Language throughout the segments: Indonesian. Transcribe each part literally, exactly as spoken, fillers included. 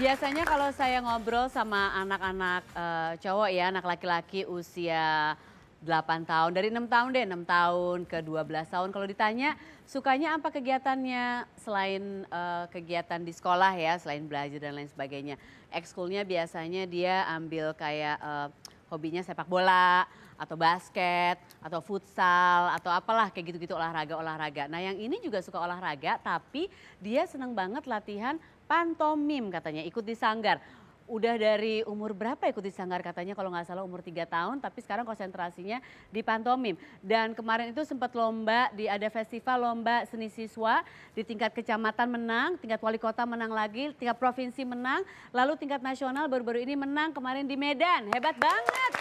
Biasanya kalau saya ngobrol sama anak-anak uh, cowok ya, anak laki-laki usia delapan tahun, dari enam tahun deh, enam tahun ke dua belas tahun. Kalau ditanya sukanya apa kegiatannya selain uh, kegiatan di sekolah ya, selain belajar dan lain sebagainya. Ekskulnya biasanya dia ambil kayak uh, hobinya sepak bola, atau basket, atau futsal, atau apalah kayak gitu-gitu olahraga-olahraga. Nah yang ini juga suka olahraga tapi dia seneng banget latihan pantomim katanya, ikut di Sanggar. Udah dari umur berapa ikut di Sanggar katanya, kalau nggak salah umur tiga tahun, tapi sekarang konsentrasinya di pantomim. Dan kemarin itu sempat lomba, di ada festival lomba seni siswa, di tingkat kecamatan menang, tingkat wali kota menang lagi, tingkat provinsi menang, lalu tingkat nasional baru-baru ini menang kemarin di Medan, hebat banget.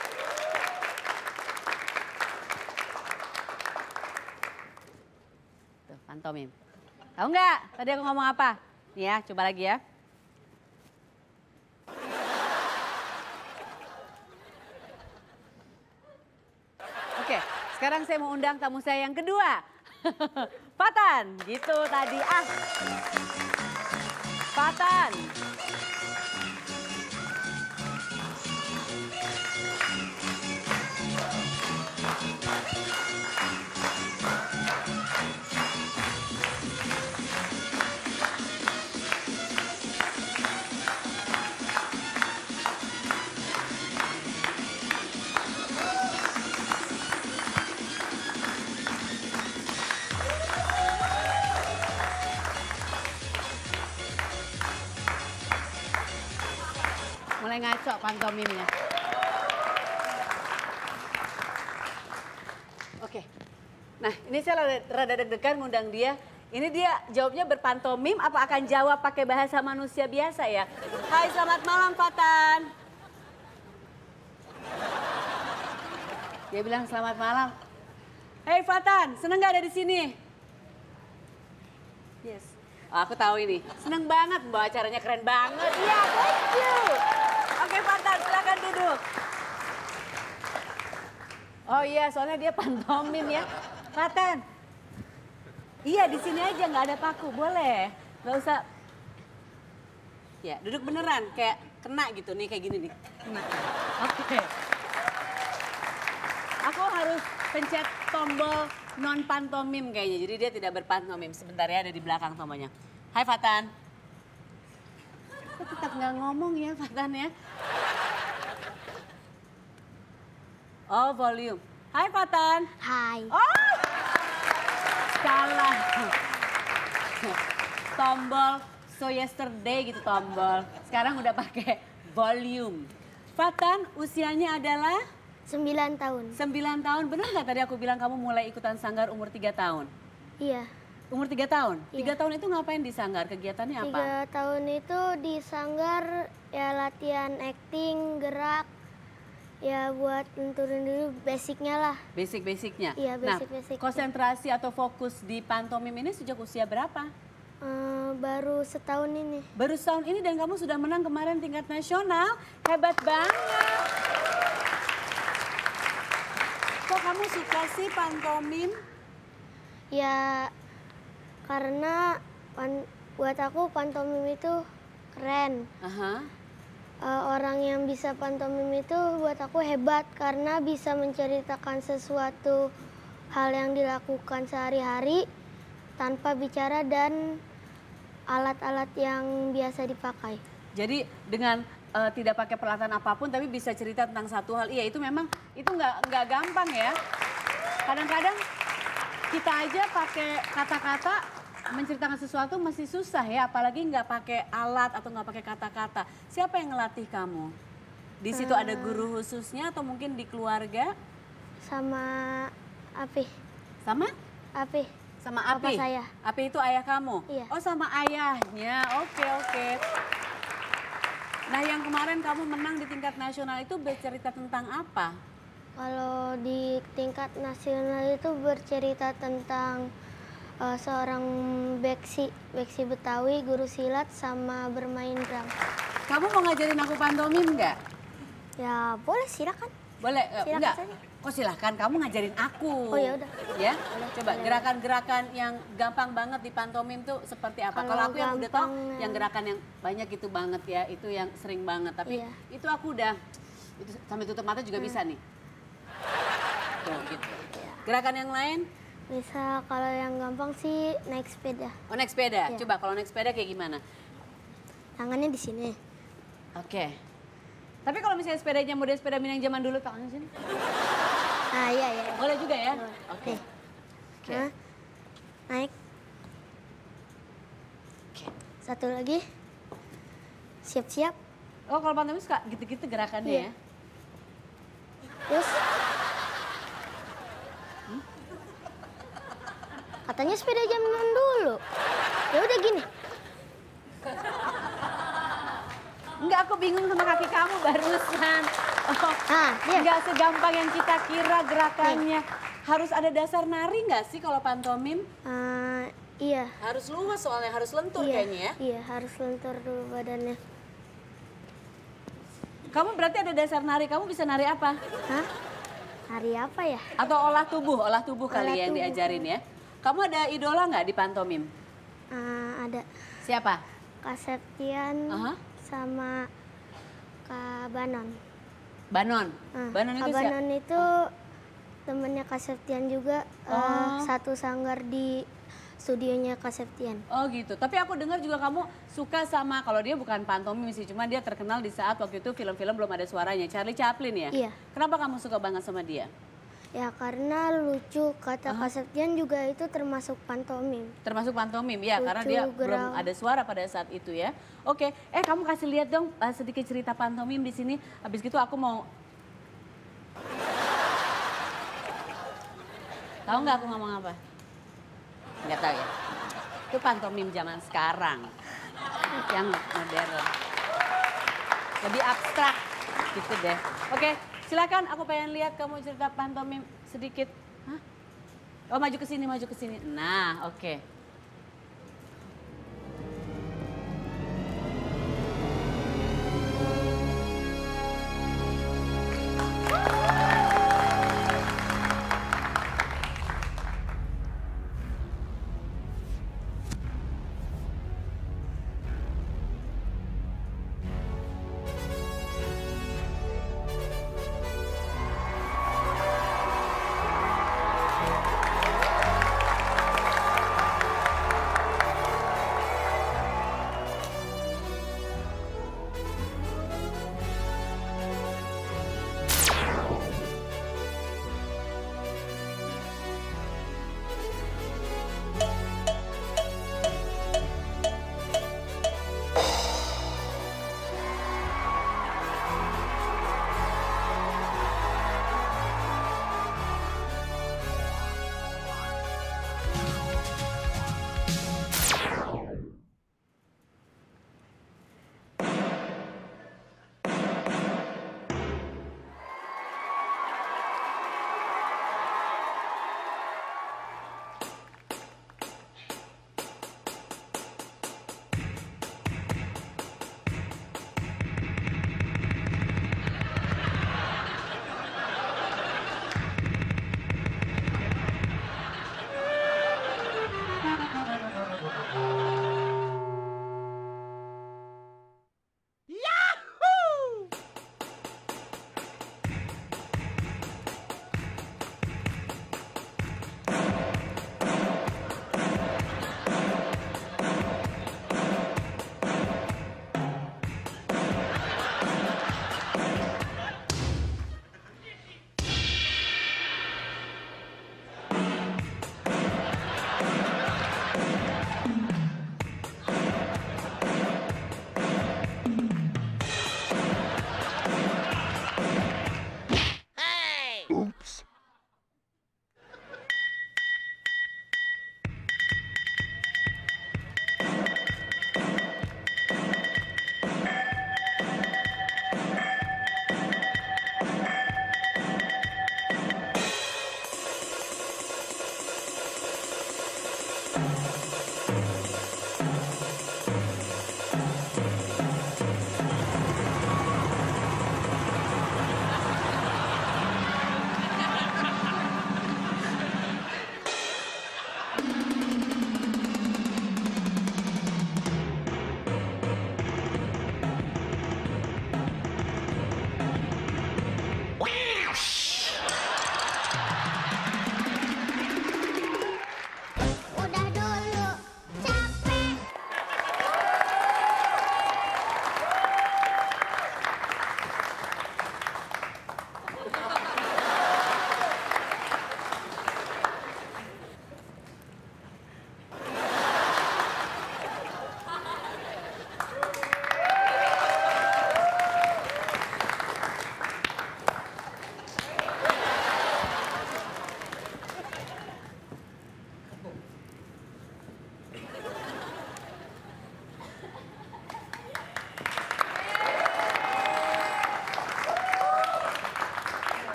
Pantomim. Tahu nggak tadi aku ngomong apa? Nih ya, coba lagi ya. Oke, sekarang saya mau undang tamu saya yang kedua. Tatan, gitu tadi ah. Tatan. Mulai ngaco pantomimnya. Oke, nah ini saya rada deg-degan ngundang dia. Ini dia jawabnya berpantomim apa akan jawab pakai bahasa manusia biasa ya? Hai, selamat malam Tatan. Dia bilang selamat malam. Hei Tatan, seneng gak ada di sini? Yes. Oh, aku tahu ini. Seneng banget, Mbak, acaranya keren banget. Iya, yeah, thank you. Oke, Tatan, silakan duduk. Oh iya, soalnya dia pantomim ya. Tatan. Iya, di sini aja nggak ada paku, boleh. Nggak usah. Ya, duduk beneran, kayak kena gitu nih, kayak gini nih. Kena. Oke. Okay. Aku harus pencet tombol non pantomim kayaknya, jadi dia tidak berpantomim. Sebentar ya, ada di belakang tombolnya. Hai Tatan. Tetap nggak ngomong ya, Tatan ya. Oh, volume. Hai, Tatan. Hai. Oh, salah. Tombol so yesterday gitu tombol. Sekarang udah pakai volume. Tatan, usianya adalah? sembilan tahun. sembilan tahun, bener nggak tadi aku bilang kamu mulai ikutan Sanggar umur tiga tahun? Iya. Umur tiga tahun? Tiga tahun itu ngapain di Sanggar? Kegiatannya apa? Tiga tahun itu di Sanggar ya latihan acting, gerak, ya buat menturin dulu basicnya lah. Basic-basicnya? Iya, basic-basic. Nah, konsentrasi atau fokus di pantomim ini sejak usia berapa? Uh, baru setahun ini. Baru setahun ini dan kamu sudah menang kemarin tingkat nasional. Hebat banget. Kok kamu suka sih pantomim? Ya... Karena pan, buat aku pantomim itu keren. Uh-huh. uh, orang yang bisa pantomim itu buat aku hebat karena bisa menceritakan sesuatu hal yang dilakukan sehari-hari tanpa bicara dan alat-alat yang biasa dipakai. Jadi dengan uh, tidak pakai peralatan apapun tapi bisa cerita tentang satu hal, iya itu memang itu nggak nggak gampang ya. Kadang-kadang kita aja pakai kata-kata menceritakan sesuatu masih susah ya, apalagi nggak pakai alat atau nggak pakai kata-kata. Siapa yang ngelatih kamu? Di situ hmm. ada guru khususnya atau mungkin di keluarga? Sama Api. Sama? Api. Sama Api? Papa saya. Api itu ayah kamu? Iya. Oh sama ayahnya, oke oke. Nah yang kemarin kamu menang di tingkat nasional itu bercerita tentang apa? Kalau di tingkat nasional itu bercerita tentang Uh, seorang beksi, beksi Betawi, guru silat sama bermain drum. Kamu mau ngajarin aku pantomim nggak? Ya boleh, silakan. Boleh, silakan enggak? Saja. Kok silahkan, kamu ngajarin aku. Oh ya udah. Ya, coba gerakan-gerakan yang gampang banget di pantomim tuh seperti apa? Kalau, Kalau aku yang udah tahu, yang gerakan yang banyak itu banget ya, itu yang sering banget. Tapi iya. itu aku udah, itu sambil tutup mata juga hmm. bisa nih. Tuh, gitu. Gerakan yang lain? Bisa, kalau yang gampang sih naik sepeda. Oh, naik sepeda. Ya. Coba kalau naik sepeda kayak gimana? Tangannya di sini. Oke. Okay. Tapi kalau misalnya sepedanya model sepeda minang zaman dulu tangannya sini. Ah, iya iya. Boleh juga ya? Oke. Oke. Okay. Okay. Nah, naik. Oke. Okay. Satu lagi. Siap-siap. Oh, kalau pantomim suka gitu-gitu gerakannya iya. ya. Terus katanya sepeda zaman dulu. Ya udah gini. Enggak, aku bingung sama kaki kamu barusan. Oh, ah, enggak segampang yang kita kira gerakannya. Nih. Harus ada dasar nari nggak sih kalau pantomim? Uh, iya. Harus luas soalnya, harus lentur iya, kayaknya ya? Iya, harus lentur dulu badannya. Kamu berarti ada dasar nari, kamu bisa nari apa? Hah? Nari apa ya? Atau olah tubuh, olah tubuh olah kali tubuh. yang diajarin ya? Kamu ada idola nggak di pantomim? Uh, ada. Siapa? Kak Septian uh-huh. sama Kak Banon. Banon? Uh, Banon itu Kak siapa? Banon itu oh. temennya Kak Septian juga. Oh. Uh, satu sanggar di studionya Kak Septian. Oh gitu. Tapi aku dengar juga kamu suka sama, kalau dia bukan pantomim sih, cuma dia terkenal di saat waktu itu film-film belum ada suaranya. Charlie Chaplin ya? Iya. Kenapa kamu suka banget sama dia? Ya karena lucu, kata Kak Septian juga itu termasuk pantomim. Termasuk pantomim ya, lucu, karena dia gerang. belum ada suara pada saat itu ya. Oke, eh kamu kasih lihat dong uh, sedikit cerita pantomim di sini. Habis gitu aku mau. Tahu nggak aku ngomong apa? Nggak tahu ya. Itu pantomim zaman sekarang yang modern, lebih abstrak gitu deh. Oke. Silakan, aku pengen lihat kamu cerita pantomim sedikit. Hah? Oh, maju ke sini, maju ke sini. Nah, oke. Okay.